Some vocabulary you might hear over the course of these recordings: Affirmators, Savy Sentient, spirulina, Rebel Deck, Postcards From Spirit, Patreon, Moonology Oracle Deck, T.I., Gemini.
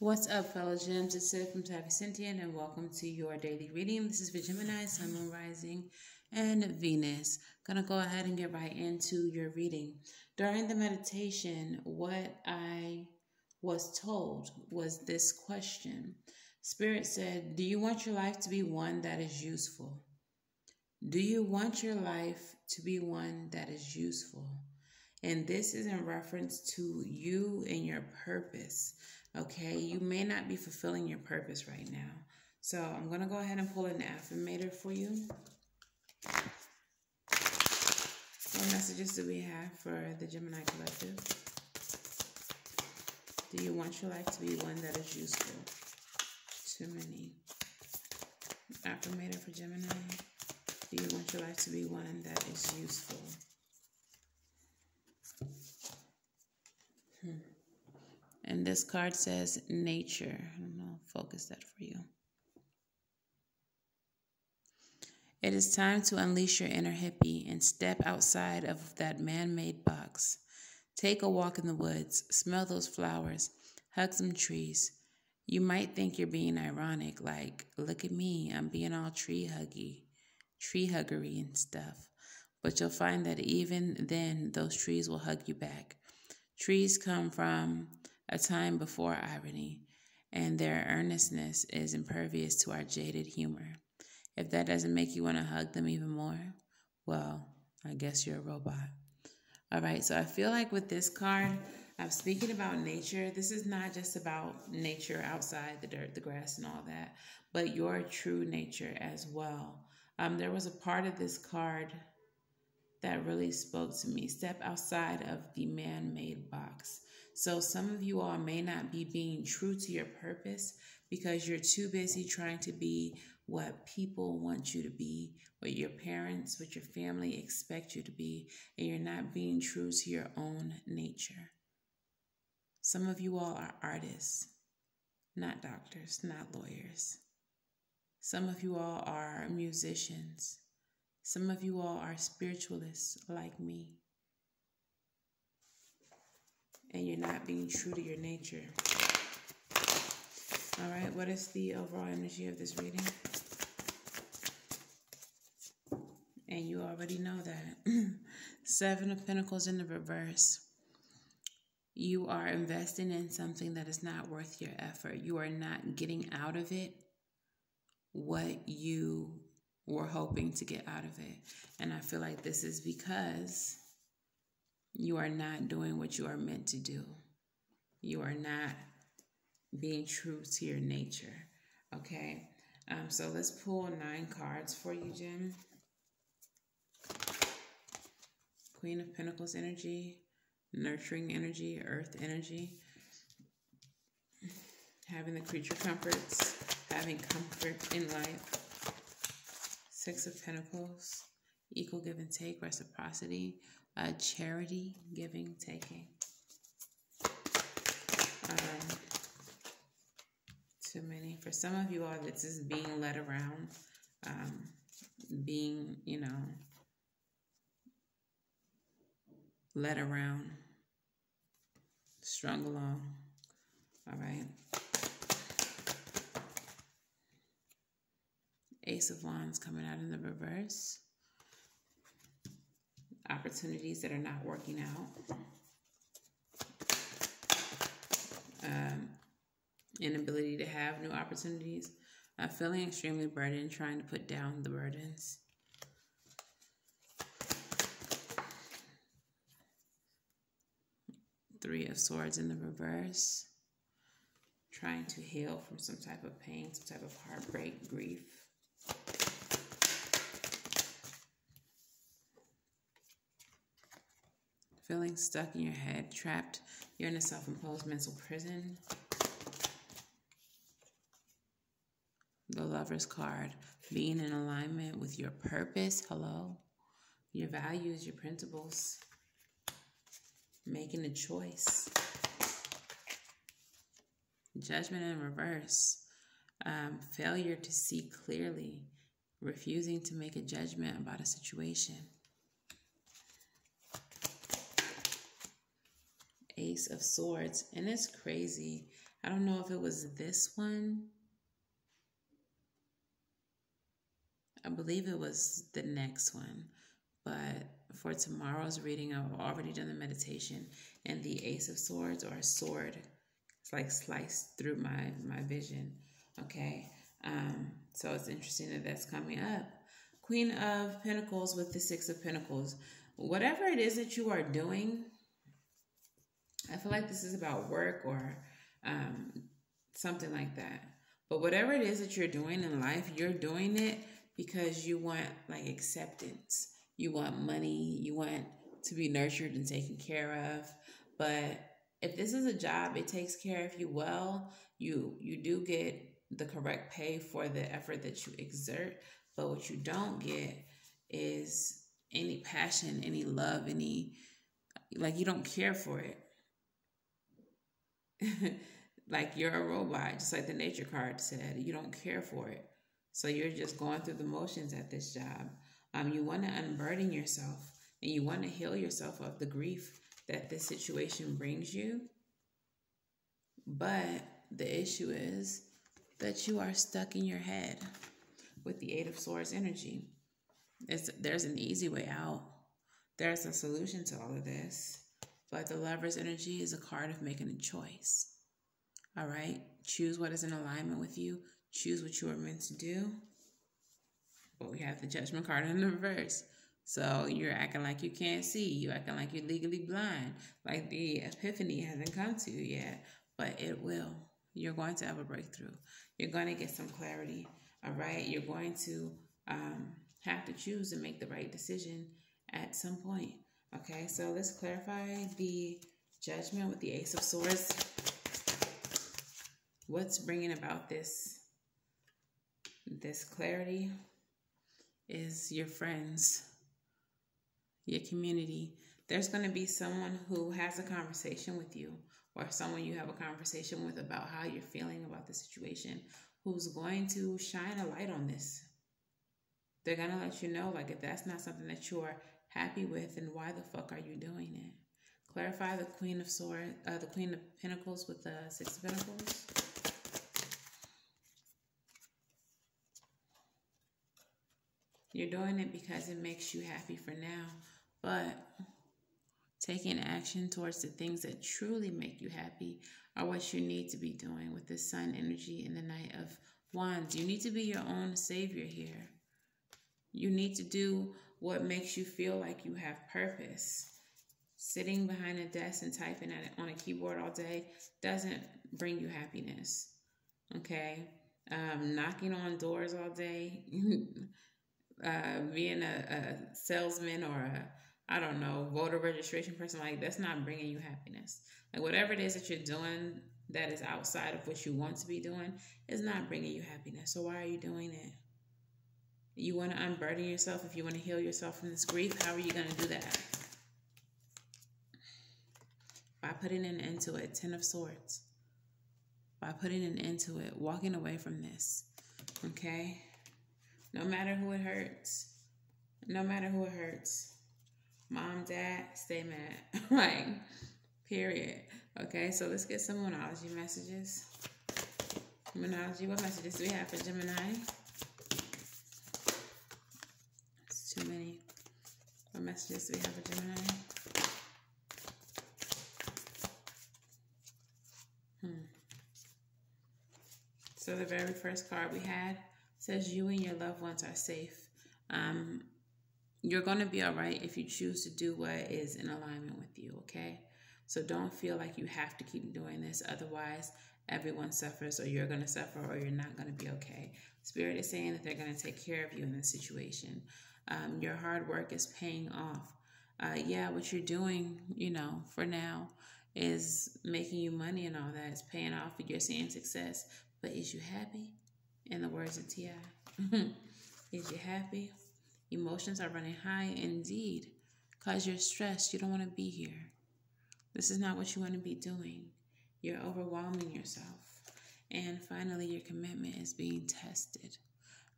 What's up, fellow gems? It's Sid from Savy Sentient, and welcome to your daily reading. This is for Gemini, Sun, Moon, Rising, and Venus. Gonna go ahead and get right into your reading. During the meditation, what I was told was this question. Spirit said, do you want your life to be one that is useful? Do you want your life to be one that is useful? And this is in reference to you and your purpose. Okay, you may not be fulfilling your purpose right now. So I'm going to go ahead and pull an affirmator for you. What messages do we have for the Gemini Collective? Do you want your life to be one that is useful? Too many. Affirmator for Gemini. Do you want your life to be one that is useful? And this card says nature. I don't know, focus that for you. It is time to unleash your inner hippie and step outside of that man-made box. Take a walk in the woods, smell those flowers, hug some trees. You might think you're being ironic, like, look at me, I'm being all tree huggery and stuff. But you'll find that even then, those trees will hug you back. Trees come from a time before irony, and their earnestness is impervious to our jaded humor. If that doesn't make you want to hug them even more, well, I guess you're a robot. All right, so I feel like with this card, I'm speaking about nature. This is not just about nature outside, the dirt, the grass, and all that, but your true nature as well. There was a part of this card that really spoke to me. Step outside of the man-made box. So some of you all may not be being true to your purpose because you're too busy trying to be what people want you to be, what your parents, what your family expect you to be, and you're not being true to your own nature. Some of you all are artists, not doctors, not lawyers. Some of you all are musicians. Some of you all are spiritualists like me, and you're not being true to your nature. All right, what is the overall energy of this reading? And you already know that. Seven of Pentacles in the reverse. You are investing in something that is not worth your effort. You are not getting out of it what you we're hoping to get out of it. And I feel like this is because you are not doing what you are meant to do. You are not being true to your nature, okay? So let's pull 9 cards for you, Jim. Queen of Pentacles energy, nurturing energy, earth energy, having the creature comforts, having comfort in life. Six of Pentacles, equal give and take, reciprocity, charity, giving, taking. Too many. For some of you all, this is being led around, being, you know, led around, strung along. All right. Ace of Wands coming out in the reverse. Opportunities that are not working out. Inability to have new opportunities. I'm feeling extremely burdened, trying to put down the burdens. Three of Swords in the reverse. Trying to heal from some type of pain, some type of heartbreak, grief. Feeling stuck in your head, trapped. You're in a self-imposed mental prison. The Lover's card, being in alignment with your purpose, hello, your values, your principles, making a choice. Judgment in reverse, failure to see clearly, refusing to make a judgment about a situation. Ace of Swords, and it's crazy I don't know if it was this one. I believe it was the next one. But for tomorrow's reading, I've already done the meditation and the Ace of Swords, or a sword. It's like sliced through my vision. Okay. So it's interesting that that's coming up. Queen of Pentacles with the Six of Pentacles. Whatever it is that you are doing, I feel like this is about work or something like that. But whatever it is that you're doing in life, you're doing it because you want like acceptance. You want money. You want to be nurtured and taken care of. But if this is a job, it takes care of you well. You do get the correct pay for the effort that you exert. But what you don't get is any passion, any love, any, like, you don't care for it. Like, you're a robot, just like the nature card said. You don't care for it. So you're just going through the motions at this job. You want to unburden yourself, and you want to heal yourself of the grief that this situation brings you. But the issue is that you are stuck in your head with the Eight of Swords energy. There's an easy way out. There's a solution to all of this. But the Lover's energy is a card of making a choice. All right? Choose what is in alignment with you. Choose what you are meant to do. But we have the Judgment card in the reverse. So you're acting like you can't see. You're acting like you're legally blind. Like the epiphany hasn't come to you yet. But it will. You're going to have a breakthrough. You're going to get some clarity. All right? You're going to have to choose and make the right decision at some point. Okay? So let's clarify the Judgment with the Ace of Swords. What's bringing about this clarity is your friends, your community. There's going to be someone who has a conversation with you, or someone you have a conversation with about how you're feeling about the situation, who's going to shine a light on this. They're going to let you know, like, if that's not something that you're happy with, then why the fuck are you doing it? Clarify the Queen of Swords, the Queen of Pentacles with the Six of Pentacles. You're doing it because it makes you happy for now, but taking action towards the things that truly make you happy are what you need to be doing with the Sun energy and the Knight of Wands. You need to be your own savior here. You need to do what makes you feel like you have purpose. Sitting behind a desk and typing on a keyboard all day doesn't bring you happiness, okay? Knocking on doors all day, being a salesman or I don't know, voter registration person, like, that's not bringing you happiness. Like, whatever it is that you're doing that is outside of what you want to be doing is not bringing you happiness. So why are you doing it? You want to unburden yourself. If you want to heal yourself from this grief, how are you going to do that? By putting an end to it. Ten of Swords. By putting an end to it. Walking away from this. Okay? No matter who it hurts. No matter who it hurts. Mom, dad, stay mad. Like, period. Okay, so let's get some Moonology messages. Moonology, what messages do we have for Gemini? It's too many. What messages do we have for Gemini? So the very first card we had says you and your loved ones are safe. You're going to be all right if you choose to do what is in alignment with you, okay? So don't feel like you have to keep doing this. Otherwise, everyone suffers, or you're going to suffer, or you're not going to be okay. Spirit is saying that they're going to take care of you in this situation. Your hard work is paying off. Yeah, what you're doing, you know, for now is making you money and all that. It's paying off. You're seeing success. But is you happy? In the words of T.I. Is you happy? Emotions are running high indeed, because you're stressed. You don't want to be here. This is not what you want to be doing. You're overwhelming yourself. And finally, your commitment is being tested.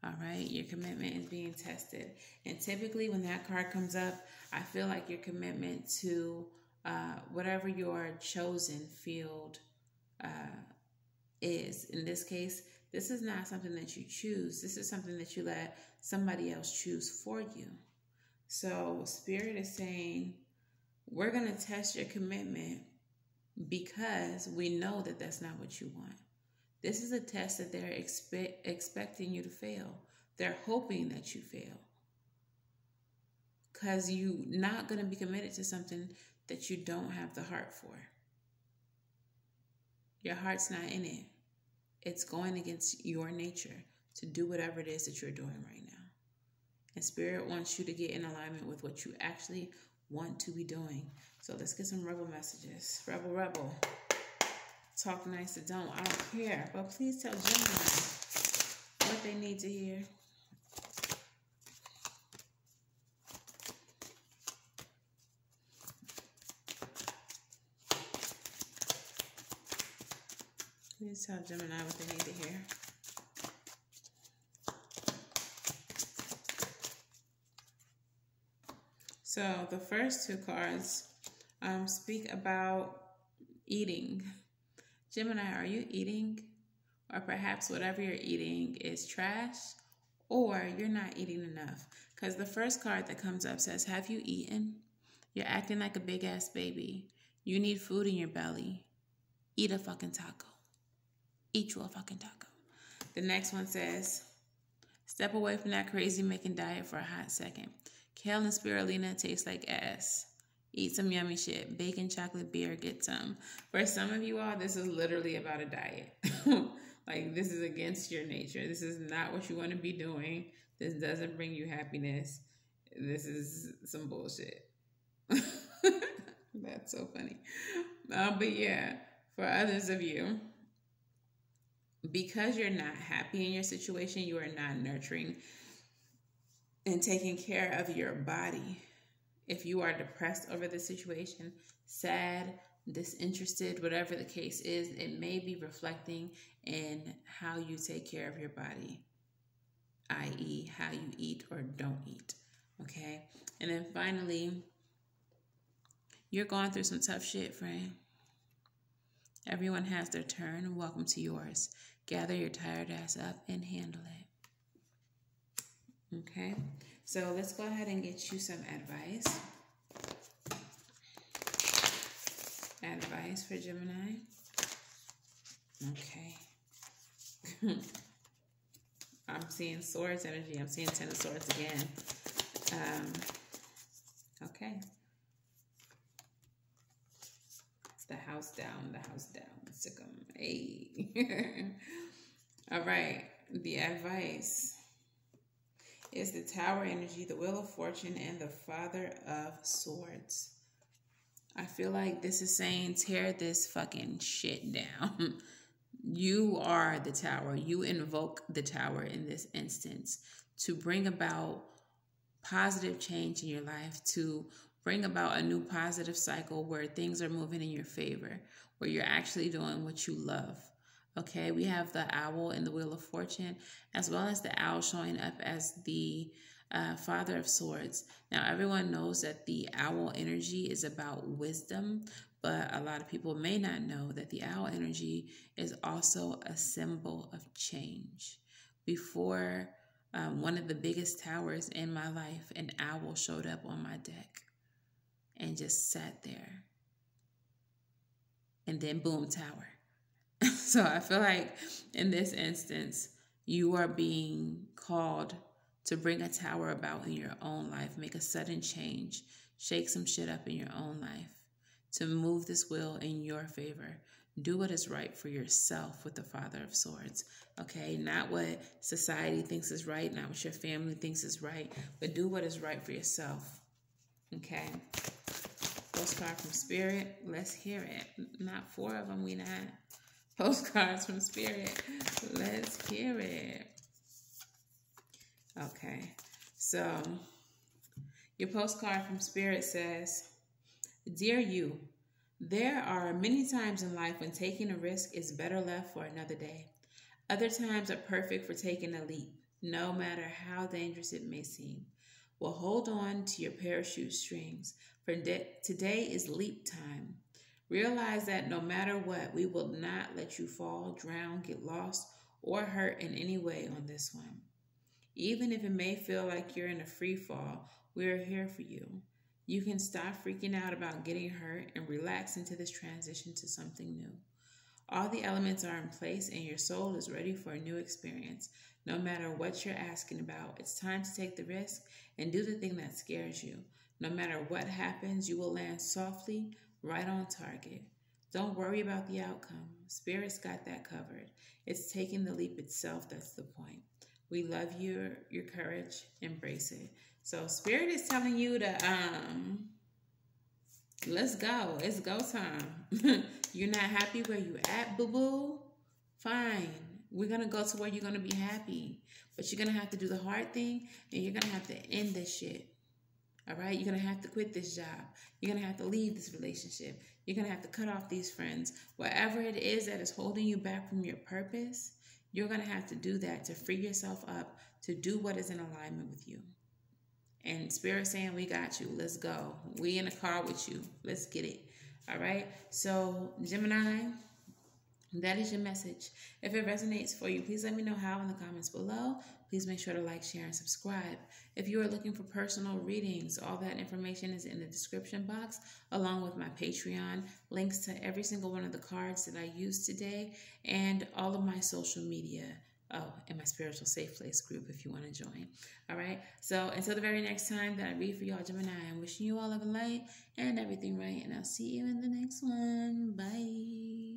All right? Your commitment is being tested. And typically when that card comes up, I feel like your commitment to whatever your chosen field is. In this case, this is not something that you choose. This is something that you let somebody else choose for you. So Spirit is saying, we're going to test your commitment because we know that that's not what you want. This is a test that they're expecting you to fail. They're hoping that you fail because you're not going to be committed to something that you don't have the heart for. Your heart's not in it. It's going against your nature to do whatever it is that you're doing right now. And Spirit wants you to get in alignment with what you actually want to be doing. So let's get some rebel messages. Rebel, rebel. Talk nice or don't. I don't care. But please tell Gemini what they need to hear. Please tell Gemini what they need to hear. So the first two cards speak about eating. Gemini, are you eating? Or perhaps whatever you're eating is trash, or you're not eating enough. Because the first card that comes up says, have you eaten? You're acting like a big ass baby. You need food in your belly. Eat a fucking taco. Eat you a fucking taco. The next one says, step away from that crazy making diet for a hot second. Kale and spirulina taste like ass. Eat some yummy shit. Bacon, chocolate, beer, get some. For some of you all, this is literally about a diet. Like, this is against your nature. This is not what you want to be doing. This doesn't bring you happiness. This is some bullshit. That's so funny. But yeah, for others of you, because you're not happy in your situation, you are not nurturing and taking care of your body. If you are depressed over the situation, sad, disinterested, whatever the case is, it may be reflecting in how you take care of your body, i.e. how you eat or don't eat, okay? And then finally, you're going through some tough shit, friend. Everyone has their turn. Welcome to yours. Gather your tired ass up and handle it. Okay? So let's go ahead and get you some advice. Advice for Gemini. Okay. I'm seeing swords energy. I'm seeing 10 of swords again. Okay. The house down, the house down. Sick 'em. Hey. All right. The advice is the Tower energy, the Wheel of Fortune, and the Father of Swords. I feel like this is saying tear this fucking shit down. You are the Tower. You invoke the Tower in this instance to bring about positive change in your life, to bring about a new positive cycle where things are moving in your favor, where you're actually doing what you love. Okay, we have the owl in the Wheel of Fortune, as well as the owl showing up as the Father of Swords. Now, everyone knows that the owl energy is about wisdom, but a lot of people may not know that the owl energy is also a symbol of change. Before one of the biggest towers in my life, an owl showed up on my deck and just sat there. And then boom, tower. So I feel like in this instance, you are being called to bring a tower about in your own life, make a sudden change, shake some shit up in your own life, to move this wheel in your favor. Do what is right for yourself with the Father of Swords, okay? Not what society thinks is right, not what your family thinks is right, but do what is right for yourself, okay? Postcard from Spirit, let's hear it. Not four of them, we not. Postcards from Spirit. Let's hear it. Okay. So, your postcard from Spirit says, dear you, there are many times in life when taking a risk is better left for another day. Other times are perfect for taking a leap, no matter how dangerous it may seem. Well, hold on to your parachute strings, for today is leap time. Realize that no matter what, we will not let you fall, drown, get lost, or hurt in any way on this one. Even if it may feel like you're in a free fall, we are here for you. You can stop freaking out about getting hurt and relax into this transition to something new. All the elements are in place and your soul is ready for a new experience. No matter what you're asking about, it's time to take the risk and do the thing that scares you. No matter what happens, you will land softly, right on target. Don't worry about the outcome. Spirit's got that covered. It's taking the leap itself that's the point. We love your courage. Embrace it. So Spirit is telling you to let's go. It's go time. You're not happy where you at, boo-boo? Fine. We're going to go to where you're going to be happy. But you're going to have to do the hard thing, and you're going to have to end this shit. All right? You're going to have to quit this job. You're going to have to leave this relationship. You're going to have to cut off these friends. Whatever it is that is holding you back from your purpose, you're going to have to do that to free yourself up, to do what is in alignment with you. And Spirit saying, we got you. Let's go. We in the car with you. Let's get it. All right. So Gemini, that is your message. If it resonates for you, please let me know how in the comments below. Please make sure to like, share, and subscribe. If you are looking for personal readings, all that information is in the description box, along with my Patreon, links to every single one of the cards that I used today, and all of my social media. Oh, and my Spiritual Safe Place group if you want to join. All right. So until the very next time that I read for y'all, Gemini, I'm wishing you all love and light and everything right. And I'll see you in the next one. Bye.